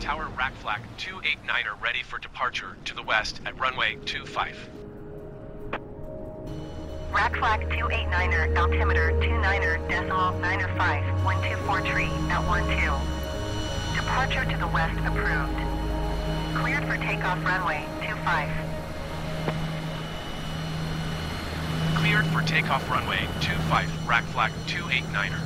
Tower Rackflag 289 are ready for departure to the west at runway 25. Rackflag 289er, altimeter 29er, decimal 9er 5, 124 tree at 12. Departure to the west approved. Cleared for takeoff runway 25. Cleared for takeoff runway 25, Rackflag 289er.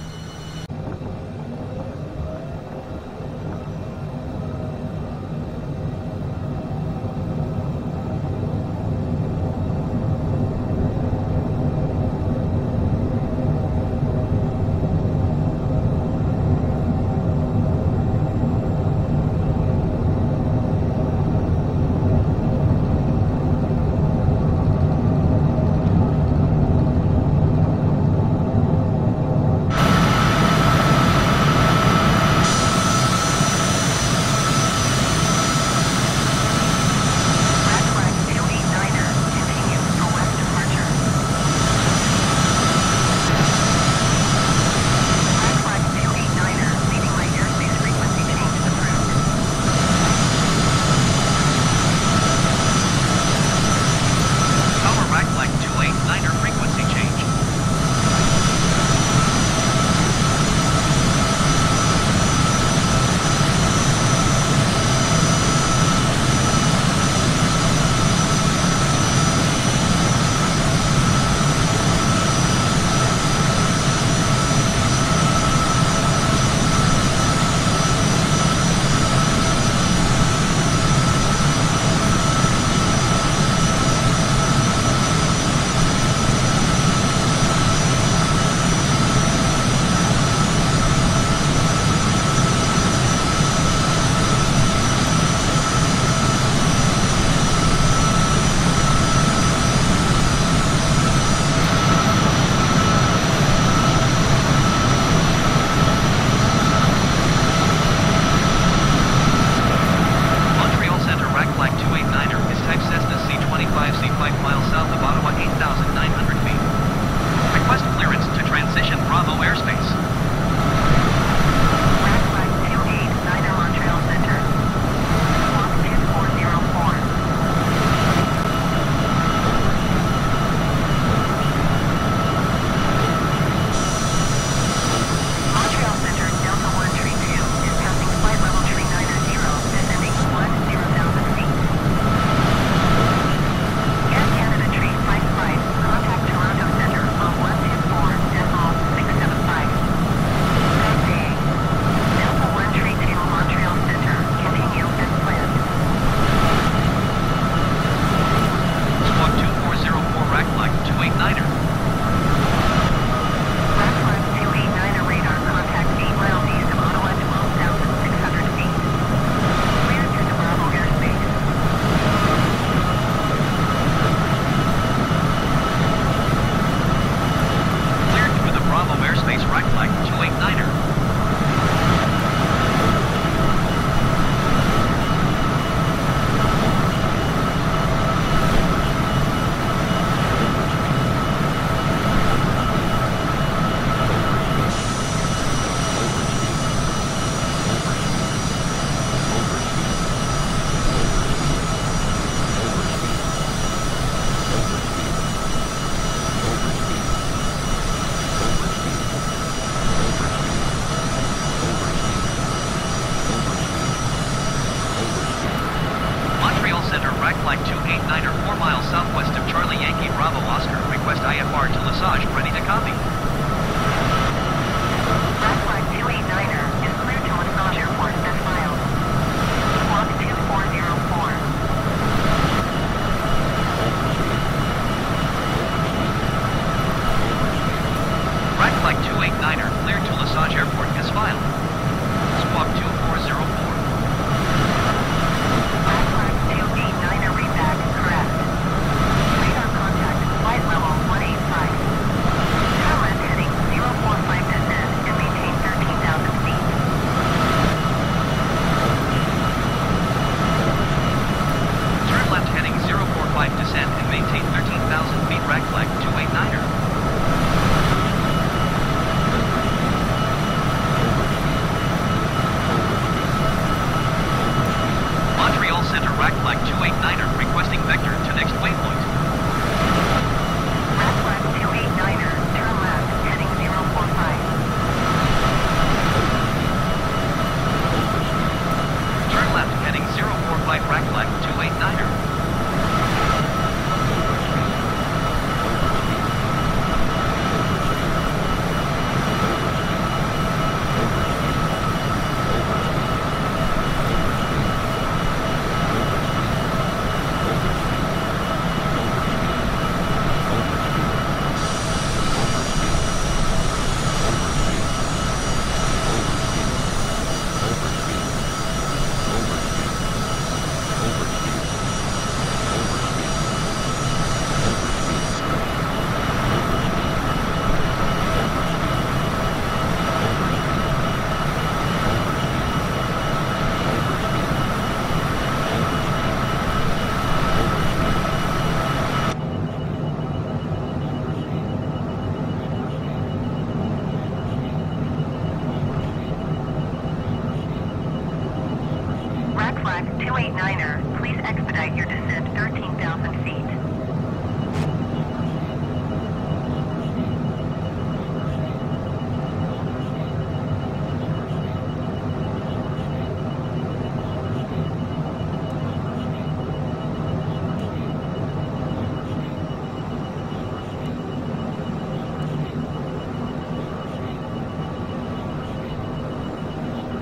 289er, please expedite your descent 13,000 feet.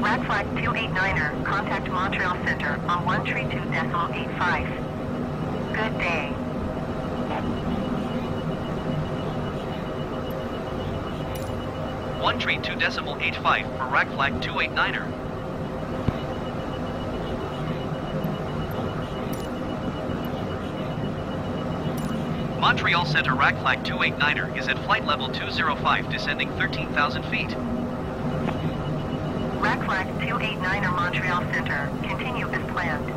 Rackflag 289er, contact Montreal Center on 132.85. Good day. (132.85) for Rackflag 289er. Montreal Center Rackflag 289er is at flight level 205, descending 13,000 feet. Rackflag 289er Montreal Center. Continue as planned.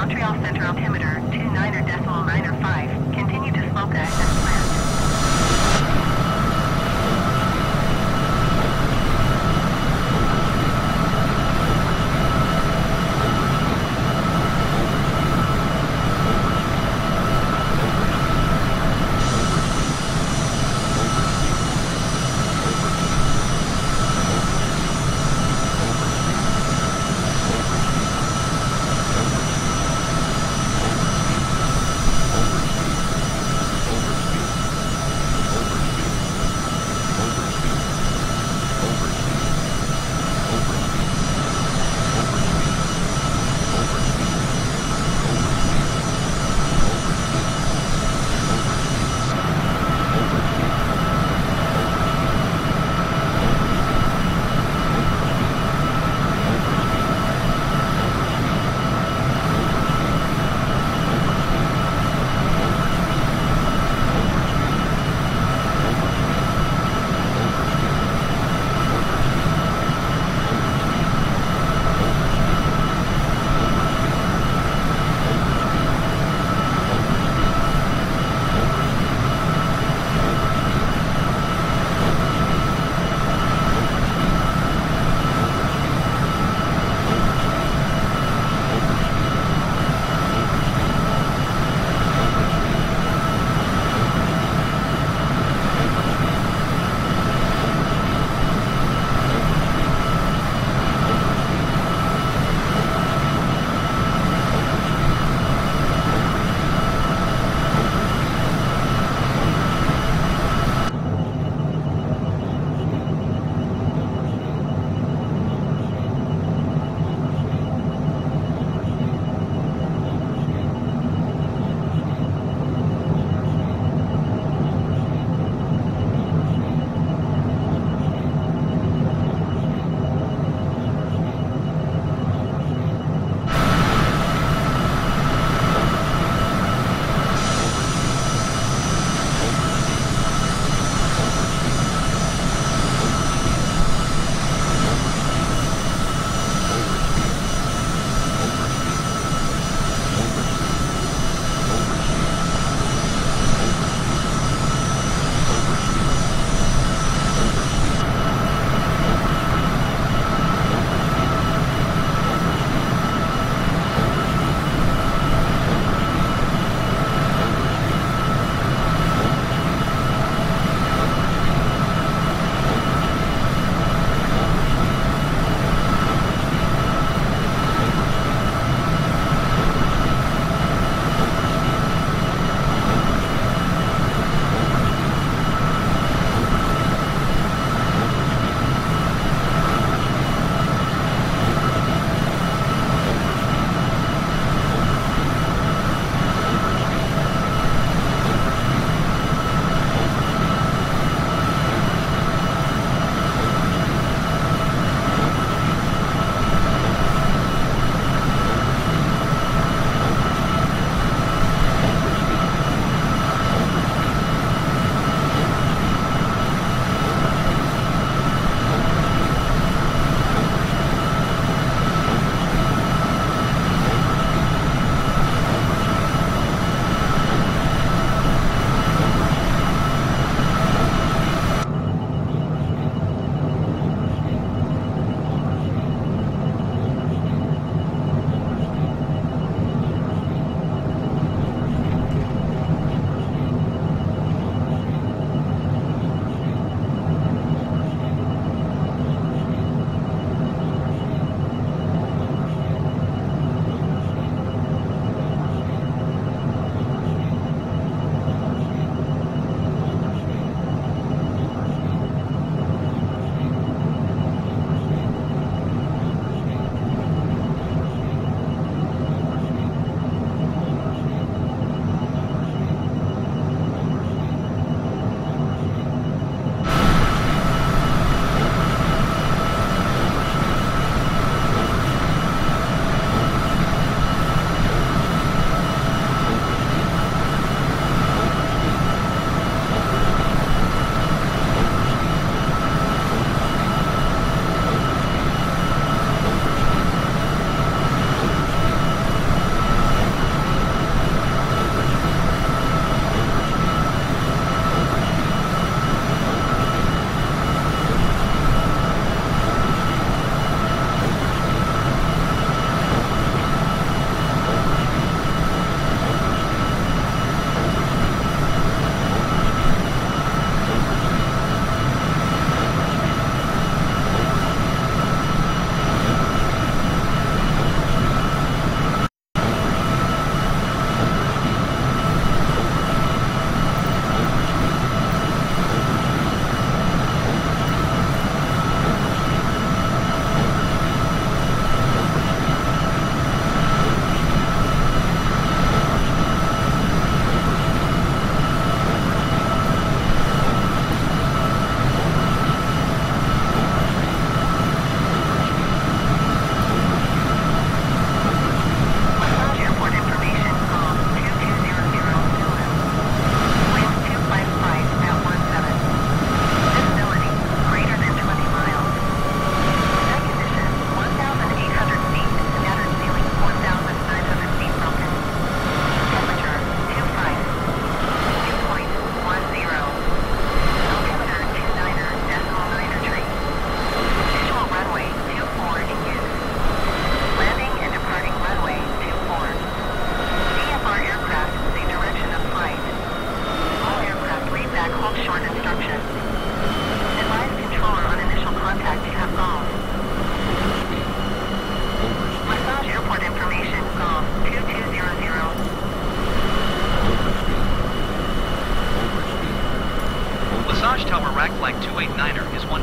Montreal Center altimeter 29.95. Continue to slope the access plant.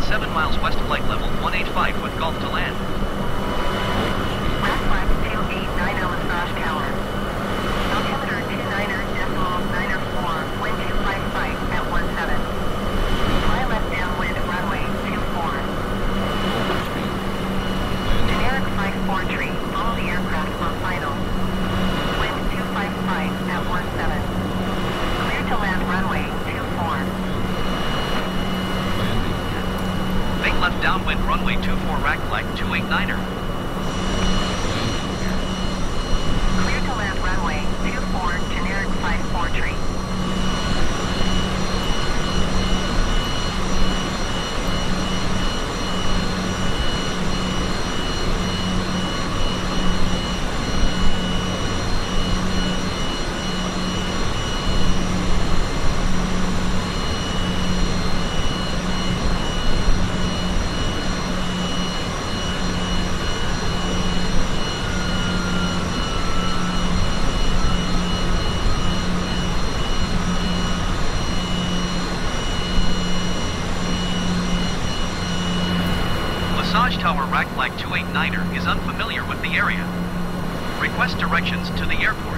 7 miles west of lake level, 185 with golf to land. Rackflag 289 Lesage Ground. Altimeter 29.94, wind 255 at 17. Fly left downwind, runway 24. Generic 543, follow the aircraft on final. Wind 255 at 17. Clear to land runway 24. Left downwind, runway 24, Rackflag 289er. Clear to land runway 24, generic 543. Lesage Tower Rackflag 289er is unfamiliar with the area. Request directions to the airport.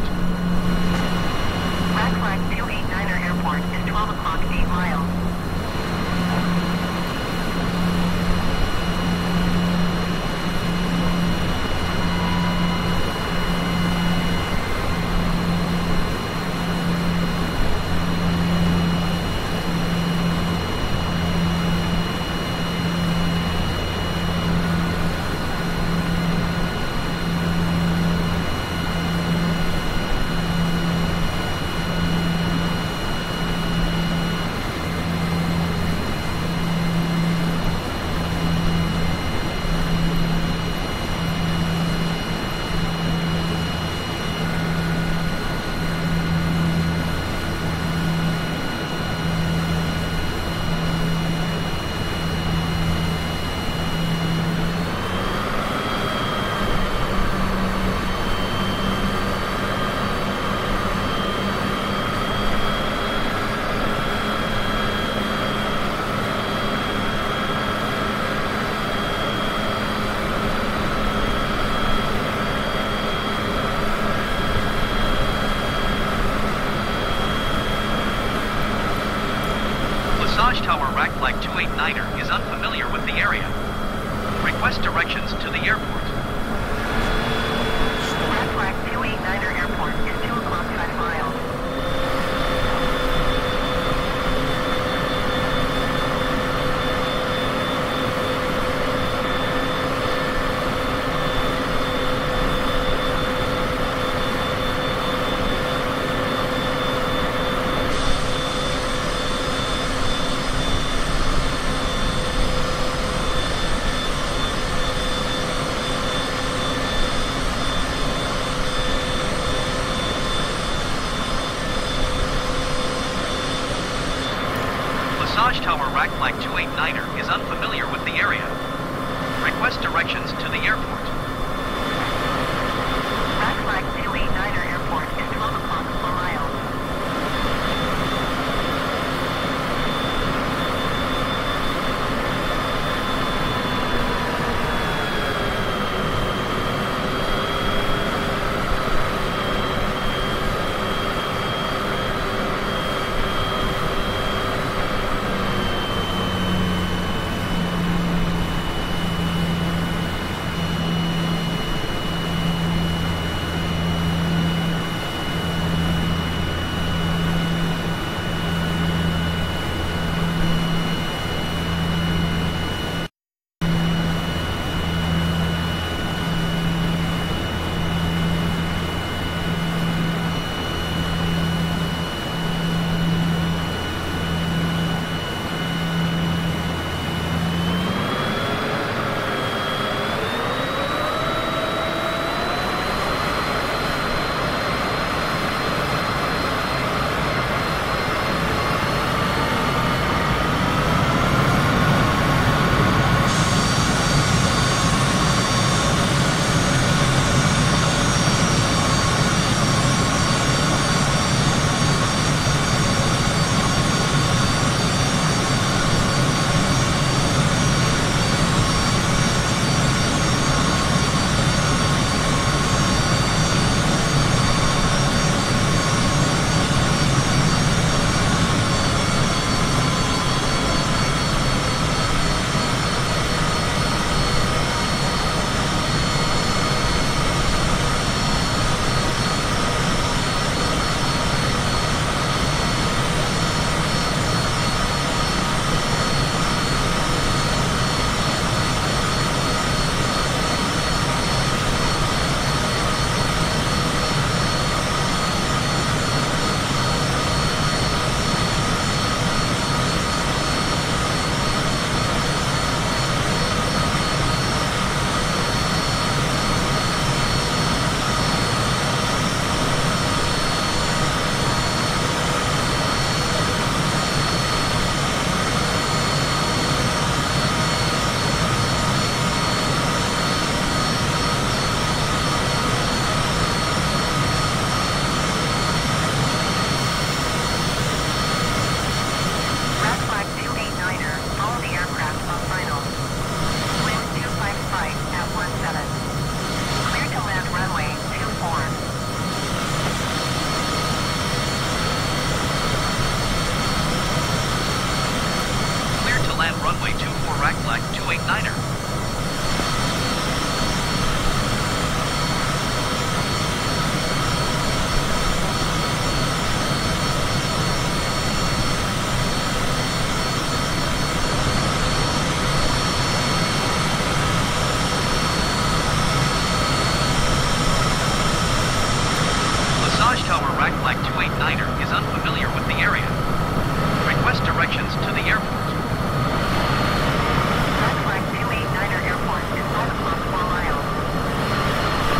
Rackflag 289er airport is 12 o'clock, 8 miles. Lesage Tower Rackflag 289er is unfamiliar with the area. Request directions to the airport. Rackflag 289er airport is 2 o'clock 5 miles. Lesage Tower Rackflag 289er is unfamiliar with the area. Request directions to the airport. Rackflag 289er airport is 12 o'clock 4 miles. Rackflag 289er is unfamiliar with the area. Request directions to the airport. Rackflag 289er airport is north of Los Angeles.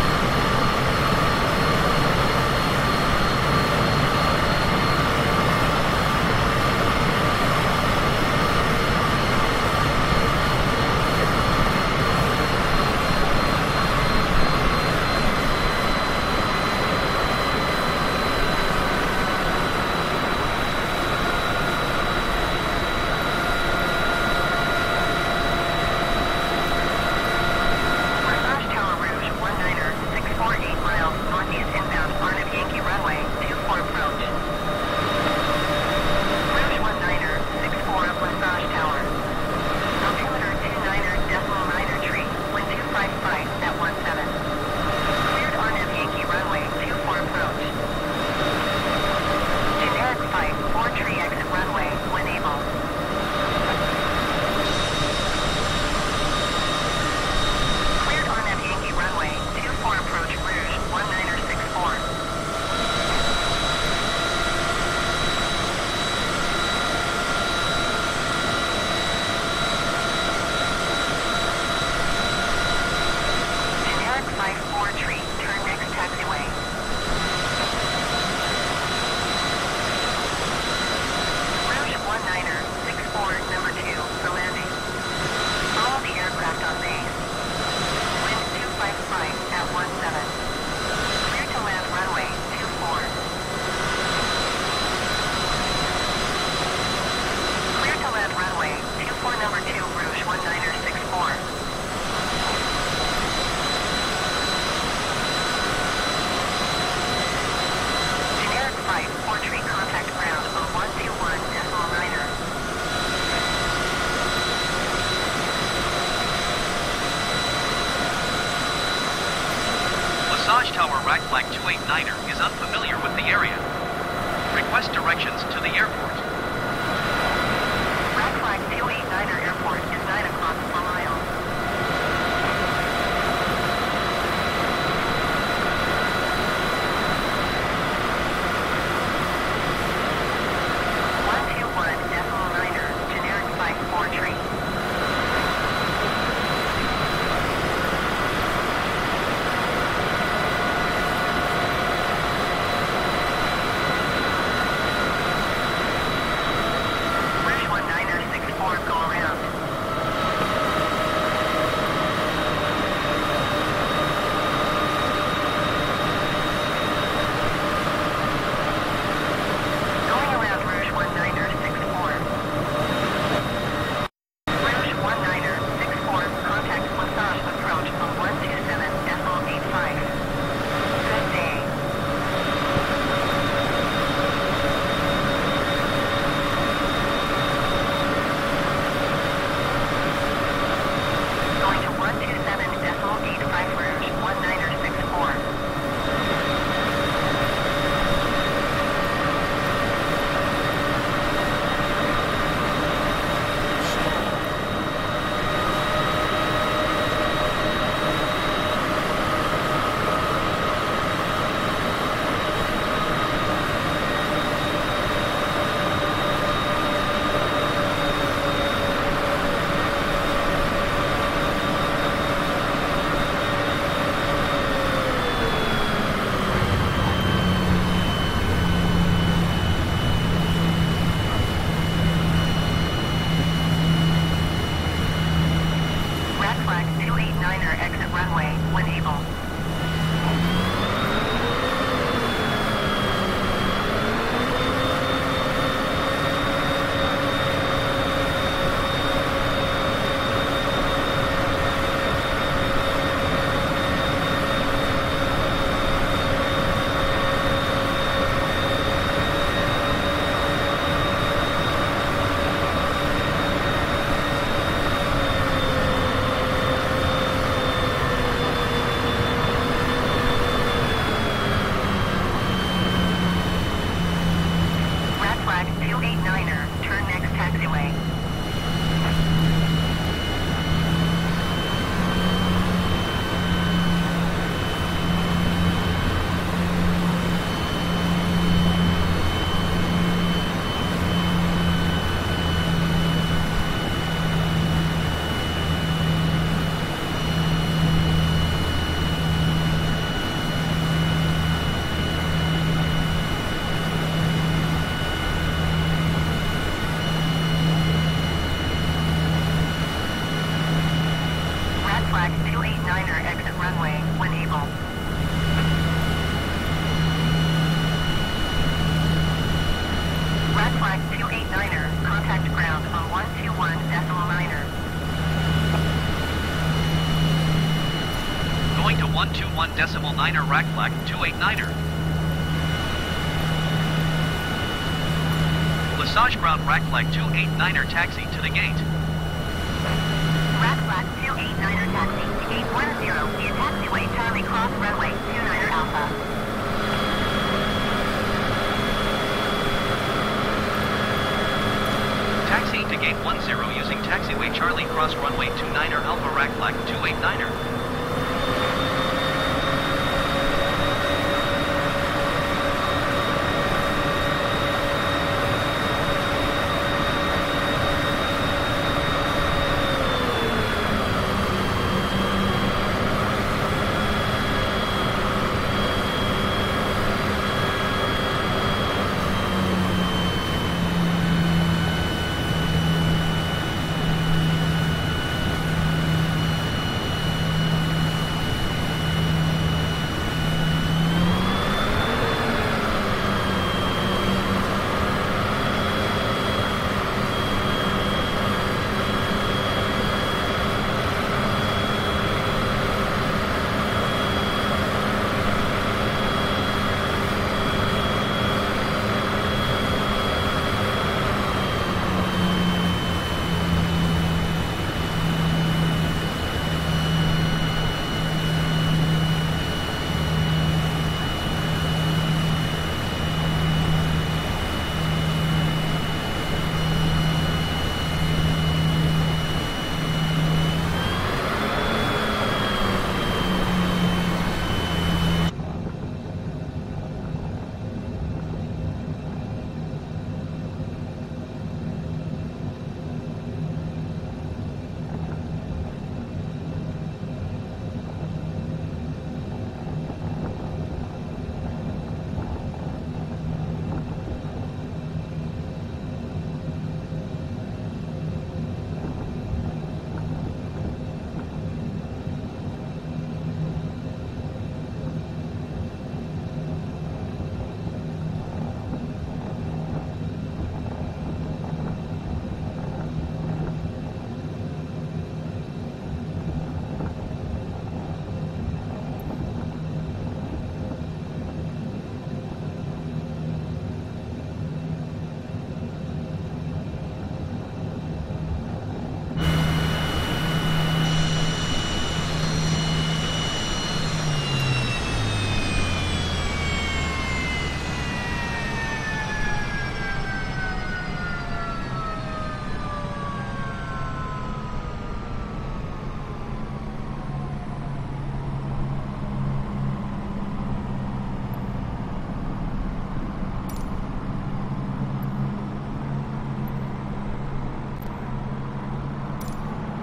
Lesage Tower Rackflag 289er is unfamiliar with the area. Request directions to the airport. Rackflag 289er airport is 9 o'clock per mile. 1.9er Rackflag 2.8.9er. Lesage Ground Rackflag 2.8.9er taxi to the gate. Rackflag 2.8.9er taxi to gate 10 via taxiway Charlie Cross runway 29er Alpha. Taxi to gate 10 using taxiway Charlie Cross runway 29er Alpha Rackflag 2.8.9er.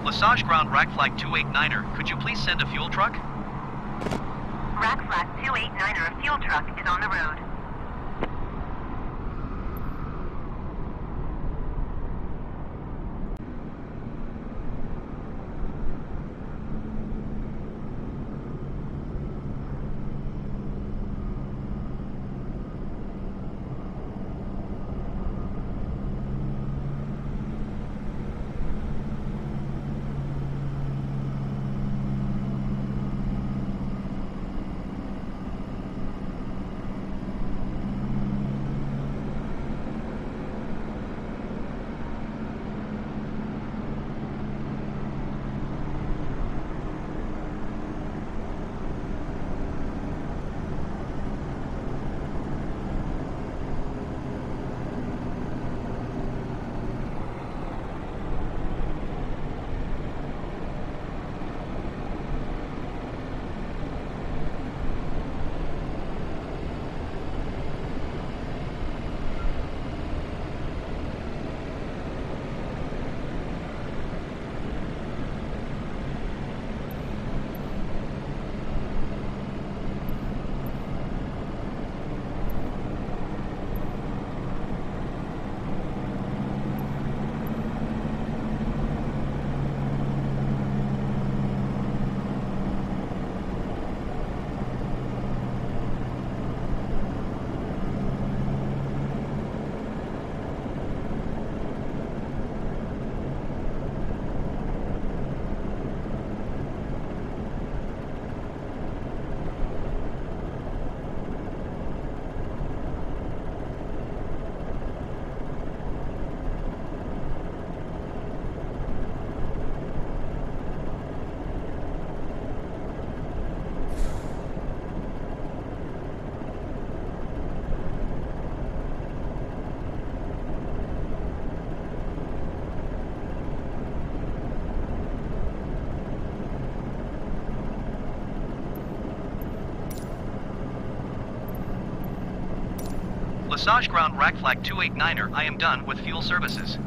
Lesage Ground Rackflag 2.8.9er, could you please send a fuel truck? Rackflag 2.8.9er, a fuel truck is on the road. Lesage Ground, Rackflag 289er. I am done with fuel services.